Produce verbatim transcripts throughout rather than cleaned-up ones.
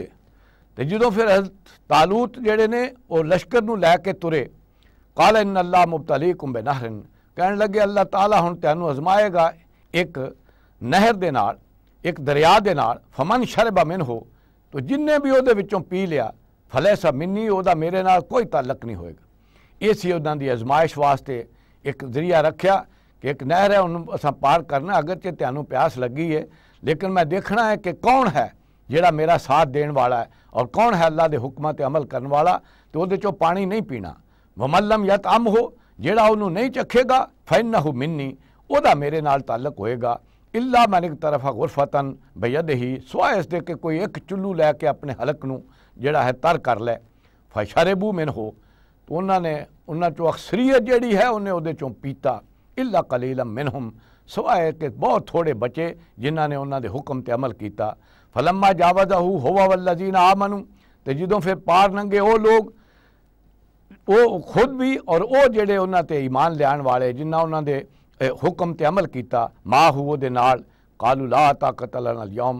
जो फिर हजरत तालूत जड़े ने और लश्कर नू लैके तुरे काला इन अल्लाह मुबतलीकुम बिनहरिन कहने लगे अल्लाह ताला हुण तैनू आजमाएगा एक नहर दे नाल एक दरिया दे नाल फमन शरबा मिनहु तो जिन्ने भी उहदे विचों पी लिया फलैसा मिन्नी उहदा मेरे नाल कोई ताल्लक नहीं होएगा। इस उहदां दी आजमाइश वास्ते एक जरिया रखिया कि एक नहर है उन्हें असां पार करना अगरचे तैनू प्यास लगी है लेकिन मैं देखना है कि कौन है जिहड़ा मेरा साथ देण वाला है और कौन है अल्लाह दे हुक्मां ते अमल करन वाला तो उहदे चों पानी नहीं पीना। वमल्लम यत अम हो जिहड़ा उहनू नहीं चखेगा फइन्नहु मिन्नी उहदा मेरे नाल ताल्लक होएगा। इल्ला मैन इक्तरफा गुरफतन बयदिही सवाए इस दे के कोई एक चुल्लू लैके अपने हलक नू जिहड़ा है तर कर लै फशरबू मिनहु तो उन्होंने उन्हां चों अक्सरीयत जिहड़ी है उन्हें उहदे चों पीता इल्ला कलीलम मिनहुम सवाए के बहुत थोड़े बचे जिन्हां ने उन्हां दे हुक्म ते अमल कीता। फलम्मा जावज़हू हुवा वल्लज़ीना आमनू तो जदों फिर पार नंगे वो लोग वो खुद भी और वो जेडे उन्हां ते ईमान लियाण वाले जिन्हां उन्हां दे हुक्म ते अमल कीता माँ हुओ दे नाल कालू ला ताकत लना अल-यौम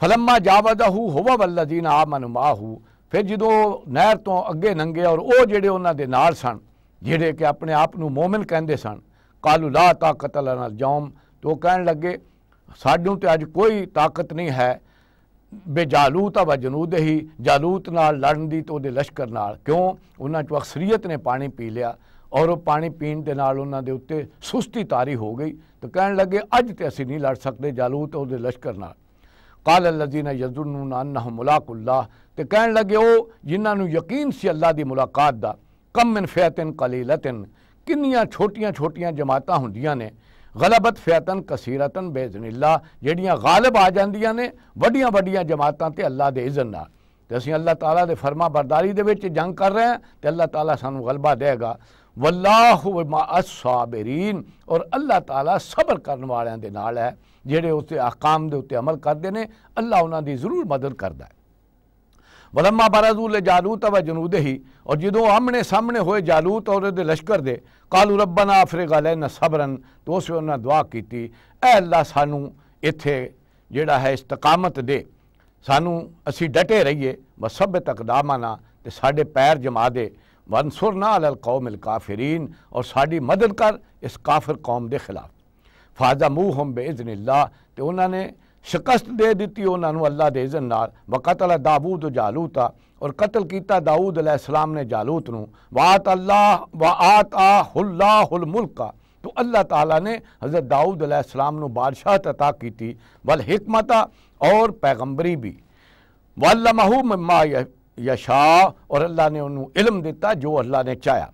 फलम्मा जावज़हू हुवा वल्लज़ीना आमनू माँ हू फिर जदों नहर तो अगे नंगे और वो जेडे उन्हां दे नाल सन जेडे कि अपने आप नू मोमिन कहंदे सन कालू ला ताकत लना अल-यौम तो कहण लगे साडू तो अज कोई ताकत नहीं है बेजालूत व जनूद ही जालूत नाल लड़न दी तो उहदे लश्कर नाल क्यों उन्हां चों अक्सरीयत ने पानी पी लिया और पानी पीण दे नाल उन्हां दे उत्ते सुस्ती तारी हो गई तो कहण लगे अज ते असीं नहीं लड़ सकदे जालूत उहदे लश्कर नाल। काल अल्लज़ीना यज़ुन्नूना अन्नहुम मुलाक़ुल्लाह ते कहण लगे ओ जिन्हां नूं यकीन सी अल्लाह दी मुलाकात दा कम मिन फ़िअतिन क़लीलतिन किन्नियां छोटियां छोटियां जमातां हुंदियां ने गलबत फ़िअतन कसीरतन बेइज़्निल्लाह जिहड़ियां गालिब आ जांदियां ने वड्डियां वड्डियां जमातां ते अल्लाह दे इज़्न नाल ते असीं अल्लाह ताला दे फरमा बरदारी दे विच जंग कर रहे हैं ते अल्लाह ताला सानू गलबा देगा। वल्लाहु मा अस-साबिरीन और अल्लाह ताला सबर करन वालेयां दे नाल है जिहड़े उस अहकाम दे उत्ते अमल करदे ने अल्लाह उन्हां दी ज़रूर मदद करदा है। वलम्मा बरज़ू लिजालूत व जनूदही और जदों आमने सामने होए जालूत और उहदे लश्कर दे कालू रब्बना अफ़रिग़ अलैना सबरन तो उस उन्हां दुआ कीती ऐ अल्लाह सानू इत्थे जिहड़ा है इस्तकामत दे सानू असी डटे रहिए वसब्बित अक़दामना ते साडे पैर जमा दे वंसुरना अलल कौमिल काफ़िरीन और साडी मदद कर इस काफिर कौम दे खिलाफ। फ़ाज़मूहुम बिइज़्निल्लाह ते उन्होंने शिकस्त दे दी उन्होंने अल्लाह के इज़्न नाल व कतल दाऊद जालूता और कतल किया दाऊद अलैहिस्सलाम ने जालूत नू वात अल्लाह व आताहुल्लाहुल मुल्क तो अल्लाह ताला ने हज़रत दाऊद अलैहिस्सलाम नू बादशाहत अता की थी वल हिकमता और पैगंबरी भी वल्लमहू मिम्मा यशा और अल्लाह ने उन्हूं इल्म दिता जो अल्लाह ने चाया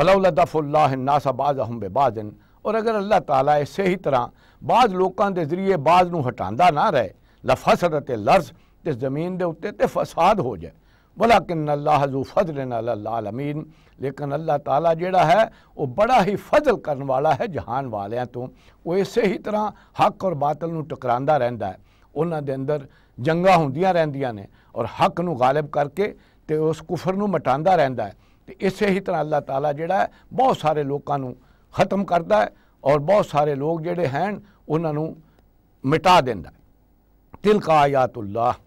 वलौला दफ़्उल्लाहि नास बाज़हुम बिबाज़िन और अगर अल्लाह ताला इसे ही तरह बाज़ लोगों के जरिए बाज़ नू हटांदा ना रहे लफ़सदत लर्ज़ ते ज़मीन दे उत्ते ते फसाद हो जाए वलाकिन अल्लाह ज़ू फ़ज़लिन अलल आलमीन लेकिन अल्लाह ताला जेड़ा है वो बड़ा ही फजल करन वाला है जहान वालियां तो वो इसे ही तरह हक और बातिल नू टकरांदा रहिंदा है उन्हां दे अंदर जंगा हुंदियां रहिंदियां ने और हक नू गालिब करके ते उस कुफर नू मिटांदा रहिंदा है ते इसे ही तरह अल्लाह ताला जेड़ा है बहुत सारे लोगों नू ख़त्म करता है और बहुत सारे लोग जिहड़े हैं उन्होंने मिटा देंदा। तिलका आयातुल्लाह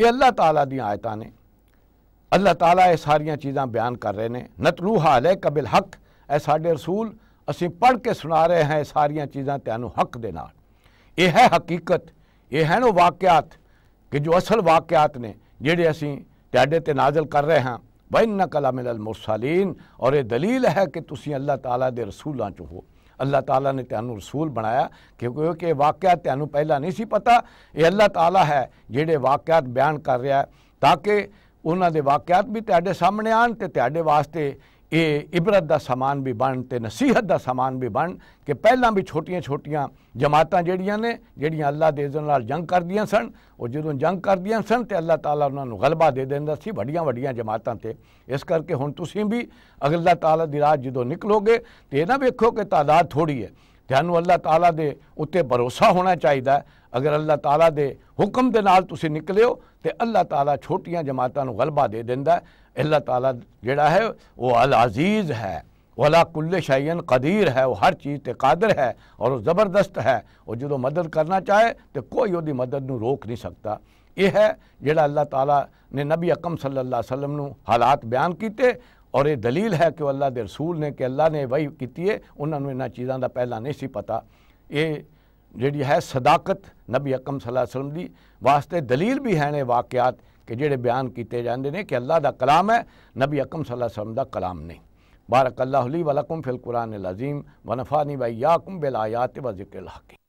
ये अल्लाह ताला दी आयतां ने अल्लाह ताला ये सारियां चीज़ां बयान कर रहे हैं नतलूहा अलैका बिल हक ऐ साडे रसूल असीं पढ़ के सुना रहे हैं सारियां चीज़ां तैनूं हक दे नाल। यह है हकीकत ये है वो वाक़ियात कि जो असल वाक़ियात ने जिहड़े असीं तुहाडे ते नाज़िल कर रहे हैं वइन्नका लमिनल मुरसलीन और ये दलील है कि तुसीं अल्लाह ताला दे रसूलां चों हो अल्लाह ताला ने तुहानूं रसूल बनाया क्योंकि वाक़िया तुहानूं पहला नहीं सी पता ये अल्लाह ताला है जिहड़े वाक़ियात बयान कर रहा है ताकि उन्हां दे वाक़ियात भी तुहाडे सामने आन ते तुहाडे वास्ते ये इबरत दा सामान भी बन ते नसीहत दा सामान भी बन कि पहला भी छोटियां छोटियां जमातां जिहड़ियां ने जिहड़ियां अल्लाह दे इज़्न नाल जंग करदियां सन और जदों जंग करदियां सन ते अल्लाह ताला उन्हां नूं गलबा दे दिंदा सी वड्डियां वड्डियां जमातां ते इस करके हुण तुसीं भी अल्लाह ताला दी राह जदों निकलोगे तो ये ना वेखो कि तादाद थोड़ी है तुहानूं अल्लाह ताला दे उत्ते भरोसा होना चाहिदा अगर अल्लाह ताला दे हुक्म दे नाल तुसीं निकले हो तो अल्लाह ताला छोटियां जमातां नूं गलबा दे दिंदा है। अल्लाह ताला जिहड़ा है वो अल अज़ीज़ है वला कुल्ले शयइन कदीर है वो हर चीज़ ते कादिर है और ज़बरदस्त है और जो मदद करना चाहे तो कोई वो मदद नूं रोक नहीं सकता। यह है जोड़ा अल्लाह ताला ने नबी अकम सल्लल्लाहु अलैहि वसल्लम ने हालात बयान किए और ये दलील है कि अल्लाह के रसूल ने कि अल्लाह ने वही की है। उन्होंने इन्होंने चीज़ों का पहला नहीं सी पता। ये जी है सदाकत नबी अकम सल्लल्लाहु अलैहि वसल्लम की वास्ते दलील भी है ने वाक़यात कि जोड़े बयान किए जाते हैं कि अल्लाह का कलाम है, नबी अकम सल्लल्लाहु अलैहि वसल्लम का कलाम नहीं। बारक अल्लाहु ली व लकुम फिल कुरान अल अज़ीम व नफ़ानी व इय्याकुम बिल आयात व ज़िक्रिल हकीम।